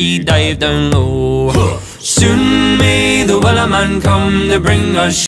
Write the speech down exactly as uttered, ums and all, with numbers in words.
He dived down low. Soon may the wellerman come to bring us